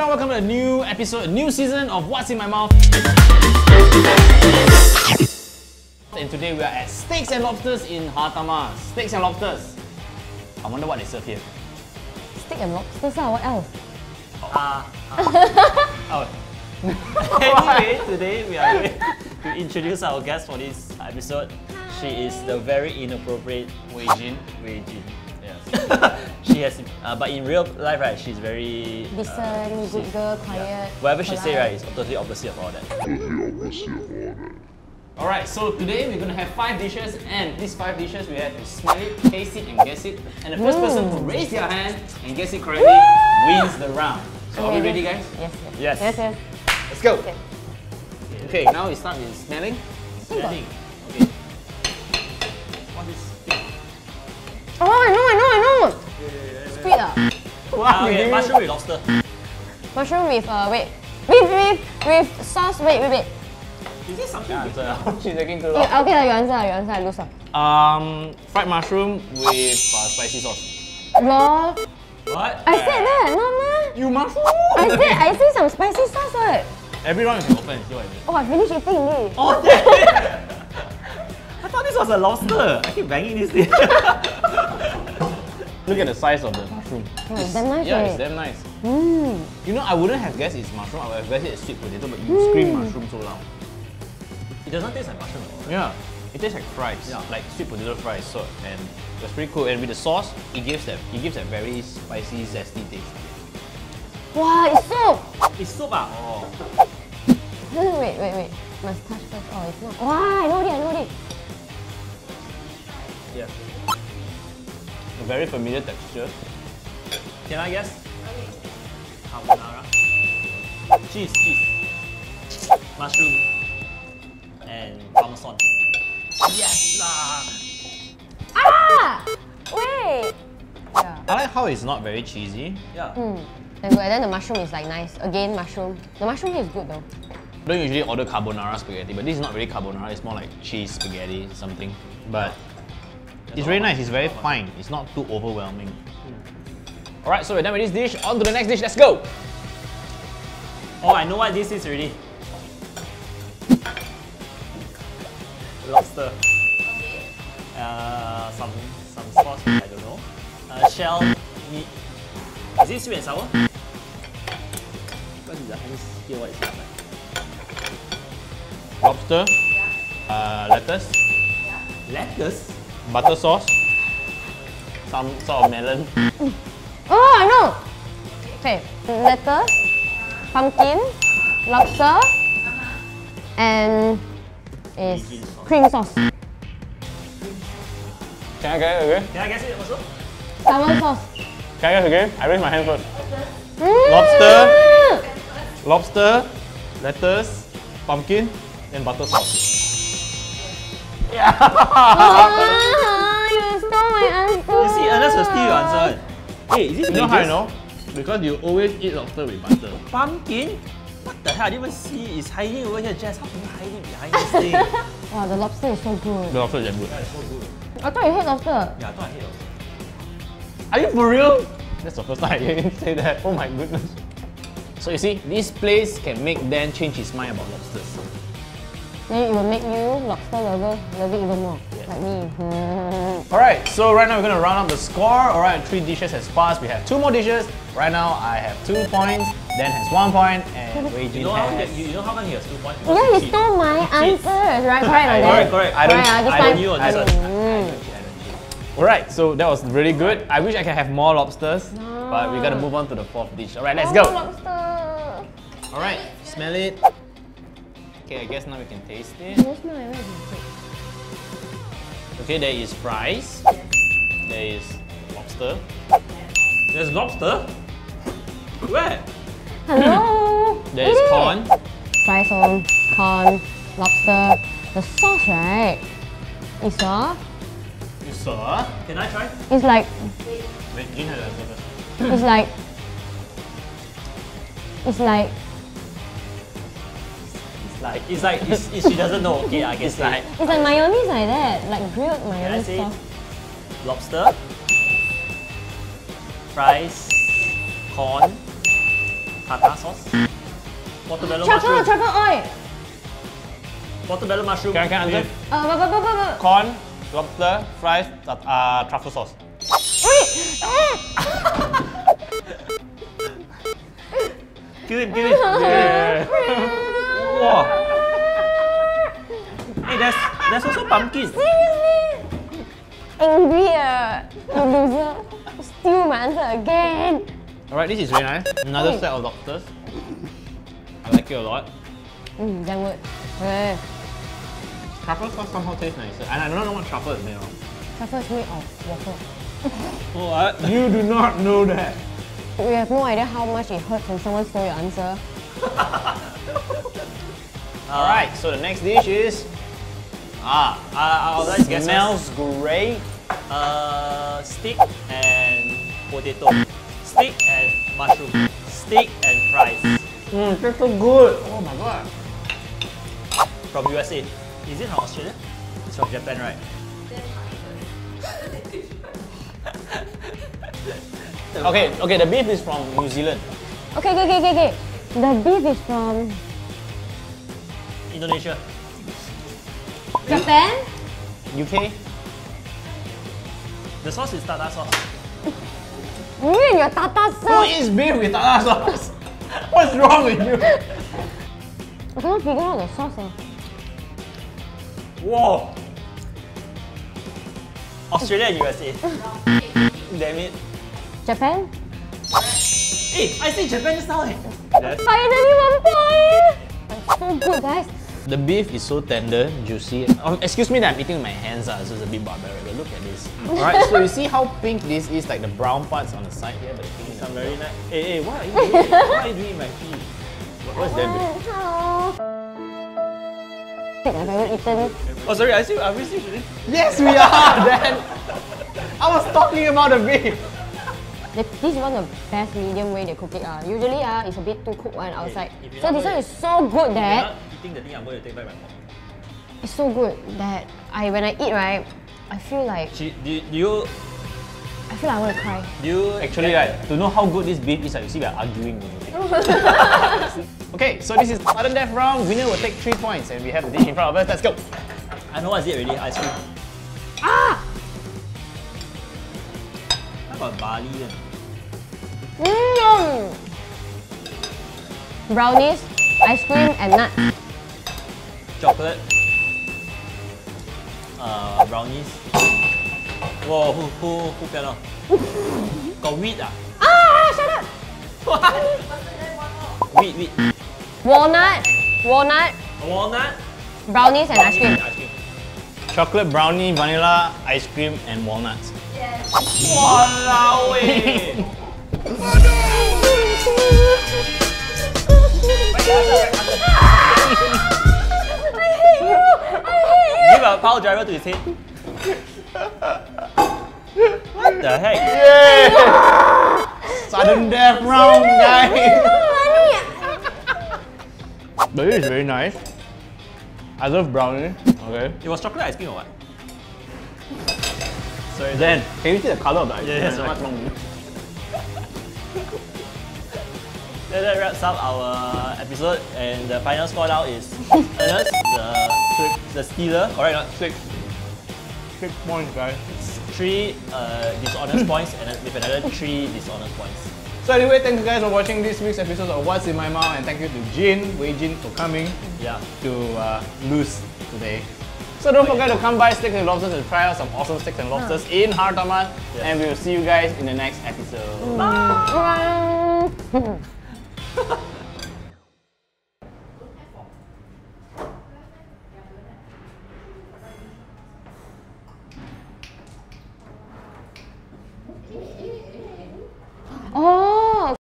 everyone, welcome to a new episode, a new season of What's In My Mouth. And today we are at Steaks and Lobsters in Hatama. Steaks and Lobsters. I wonder what they serve here. Steak and lobsters, what else? Anyway, today we are going to introduce our guest for this episode. She is the very inappropriate Wei Jin. Wei Jin. Yes. She has, but in real life, right, she's very distant, good girl, quiet. Yeah. Whatever she say, right, is totally opposite of all that. Totally opposite of all that. Alright, so today we're gonna have 5 dishes, and these 5 dishes we have to smell it, taste it, and guess it. And the first person to raise their hand and guess it correctly wins the round. So okay, are we ready, guys? Yes. Let's go. Okay, now we start with smelling. Smelling. Okay. What is squid? Oh, I know. Squid. Wow. Okay, mushroom with lobster. Mushroom with with sauce. Wait. Is this something different? She's taking too long. Yeah, okay, your answer, I lose one. Fried mushroom with spicy sauce. No. What? I said that, not meh. You mushroom! I said some spicy sauce, what? Everyone is open, see what I mean. Oh, I finished eating this. Oh, yeah. I thought this was a lobster. I keep banging this thing. Look at the size of the mushroom. Oh, it's damn nice. Yeah, it's damn nice. Mm. You know, I wouldn't have guessed it's mushroom, I would have guessed it's sweet potato, but you scream mushroom so loud. It doesn't taste like mushroom at all. Yeah, it tastes like fries, like sweet potato fries. So, and it was pretty cool. And with the sauce, it gives that very spicy, zesty taste. Wow, it's soup. It's soup, ah? Oh. Wait. Must touch first. Oh, it's not. Wow, I know it. Yeah. A very familiar texture. Can I guess? Carbonara. Cheese. Mushroom. And parmesan. Yes lah! Wait! Yeah. I like how it's not very cheesy. Yeah. And then the mushroom is like nice. Again, mushroom. The mushroom here is good though. I don't usually order carbonara spaghetti, but this is not really carbonara. It's more like cheese spaghetti something. But it's really nice. It's very fine. It's not too overwhelming. Alright, so we're done with this dish. On to the next dish. Let's go! Oh, I know what this is already. Lobster. Okay. Some sauce, I don't know. Shell, meat. Is it sweet and sour? Because the hands hear what it smells like. Lobster. Yeah. Lettuce. Yeah. Lettuce? Butter sauce. Some sort of melon. Oh, I know! Okay. Lettuce, pumpkin, lobster, and is cream sauce. Can I guess again? Can I guess it also? Salmon sauce. Can I guess again? I raise my hand first. Lobster, lettuce, pumpkin, and butter sauce. Yeah! You stole my answer! You see, Ernest will steal your answer. Hey, is this you know how I know? Because you always eat lobster with butter. Pumpkin? What the hell? I didn't even see. It's hiding over here, Jess. How can you hide it behind this thing? Wow, the lobster is so good. The lobster is good. Yeah, it's so good. I thought you hate lobster. Yeah, I thought I hate lobster. Are you for real? That's the first time I didn't say that. Oh my goodness. So you see, this place can make Dan change his mind about lobsters. Then it will make you, lobster lover, love it even more. Yes. Like me. Alright, so right now we're going to round up the score. Alright, 3 dishes has passed. We have 2 more dishes. Right now I have 2 points. Dan has 1 point and Wei Jin has... You know how come he has 2 points? Yeah, he stole my answers, right? Correct. I don't cheat. Alright, so that was really good. I wish I could have more lobsters, but we gotta move on to the 4th dish. Alright, let's go! Alright, smell it. Okay, I guess now we can taste it. Okay, there is fries. There is lobster. There's lobster? Where? Hello! There is corn. Fries on, corn, lobster. The sauce, right? You saw? You saw? Can I try? It's like... Wait, Jin had an answer first. It's like she doesn't know. Okay, I guess like... It's like mayonnaise like that. Like grilled mayonnaise sauce. Lobster. Fries. Corn. tartar sauce, watermelon mushroom. Charcoal oil. Watermelon mushroom. Can I answer? Corn, lobster, fries, truffle sauce. Give it. Wow. Hey, that's also pumpkin. Seriously? Angry, loser. Steal my answer again. Alright, this is Rena. Another set of lobsters. I like it a lot. Downward. Truffle sauce somehow tastes nicer. And I don't know what truffle is made of. Truffle is made of water. What? You do not know that. We have no idea how much it hurts when someone stole your answer. Alright, so the next dish is... let's guess. Smells great. Steak and potato. Steak and mushroom. Steak and fries. That's so good. Oh my god. From USA. Is it from Australia? It's from Japan, right? Okay, the beef is from New Zealand. Okay. The beef is from... Indonesia. Japan? UK? The sauce is tartar sauce. You and your tartar sauce? Who eats beef with tartar sauce? What's wrong with you? I cannot figure out the sauce. Whoa! Australia and USA. Damn it. Japan? Hey, I said Japan just now. Finally, 1 point! That's so good, guys. The beef is so tender, juicy. Oh, excuse me that I'm eating with my hands, so it's a bit barbaric, but look at this. Alright, so you see how pink this is, like the brown parts on the side here, but the pink is very nice. Hey, what are you doing? What are you doing in my feet? What's that bit? Have I ever eaten? Oh, sorry, are we still shooting? Yes, we are, Dan! I was talking about the beef! This is one of the best medium way they cook it. Usually it's a bit too cooked one outside. Hey, so this one is so good that... If you're not eating the thing, I'm going to take back my fork. It's so good that when I eat, right, I feel like... I feel like I want to cry. Actually, right, to know how good this beef is, you see we are arguing when you take. Okay, so this is sudden death round. Winner will take 3 points and we have the dish in front of us. Let's go! I know what's it already, ice cream. Ah! Barley. Brownies, ice cream and nuts. Chocolate. Brownies. Whoa, who fell off? Got wheat ah? Ah, shut up! What? Wheat. Walnut. Walnut? Brownies and ice cream. Chocolate, brownie, vanilla, ice cream and walnuts. Walao eh! I hate you! Give a power driver to his head. What the heck? Yeah! Sudden death round, guys! But it is very nice. I love brownie. Okay. It was chocolate ice cream or what? Sorry, Dan, can you see the colour of the ice cream? Yeah, so much wrong with you. That wraps up our episode, and the final score now is Ernest, the stealer, correct not? 6 points, guys. 3 dishonest points, and with another 3 dishonest points. So anyway, thank you guys for watching this week's episode of What's In My Mouth, and thank you to Wei Jin for coming to lose today. So don't forget to come by Steaks and Lobsters and try out some awesome steaks and lobsters in Hatama. Yes. And we will see you guys in the next episode. Bye!